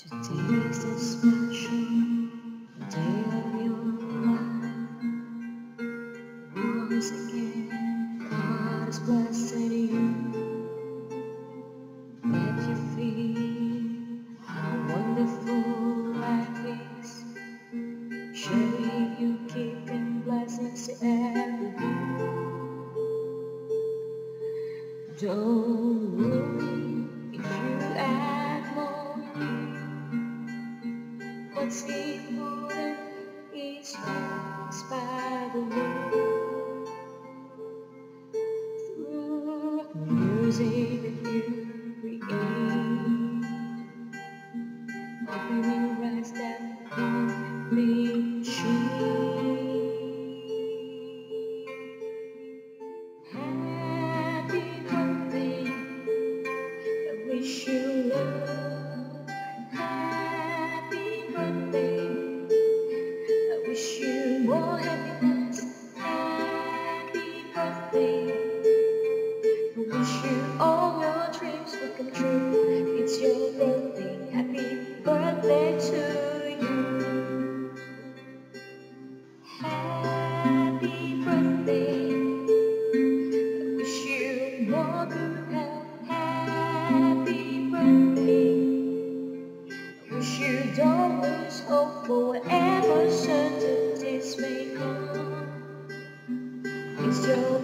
Today is a special day of your life. Once again, God is blessing you. Let you feel how wonderful life is. Surely you keep in blessings every day. Don't worry if you add more. What's important is blessed by the Lord. Through music that you create, opening rest that won't be cheap. Happy birthday, I wish you love. Wish you more happiness, happy birthday. Wish you all your dreams will come true. It's your birthday, happy birthday to you. Happy birthday. Wish you more good health, happy birthday. Wish you don't lose hope for whatever certainties may come. It's your